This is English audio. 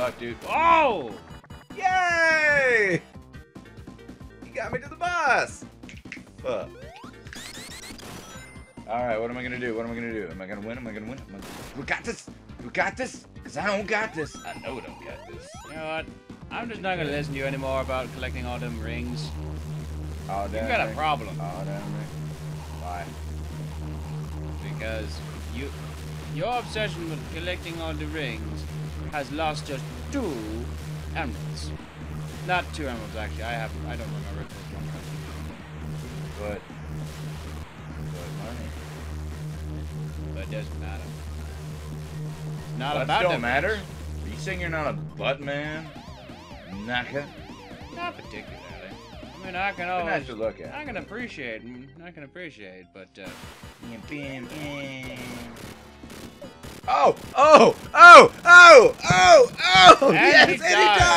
luck, dude. Oh! Yay! He got me to the boss! Fuck. Alright, what am I gonna do? What am I gonna do? Am I gonna win? Am I gonna win? We got this! We got this! Because I don't got this! I know I don't got this. You know what? I'm just not gonna listen to you anymore about collecting all them rings. All them You've got a problem. All them rings. Why? Because your obsession with collecting all the rings has lost just 2 emeralds. Not 2 emeralds, actually. I don't remember if it was 1 emerald. But money. But it doesn't matter. It's not Butts about don't matter? Rings. Are you saying you're not a butt man? Naka? Not particularly. I mean, I can always nice to look at. I can appreciate. I can appreciate, but. Oh! Oh! Oh! Oh! Oh! Oh! And yes! Anytime!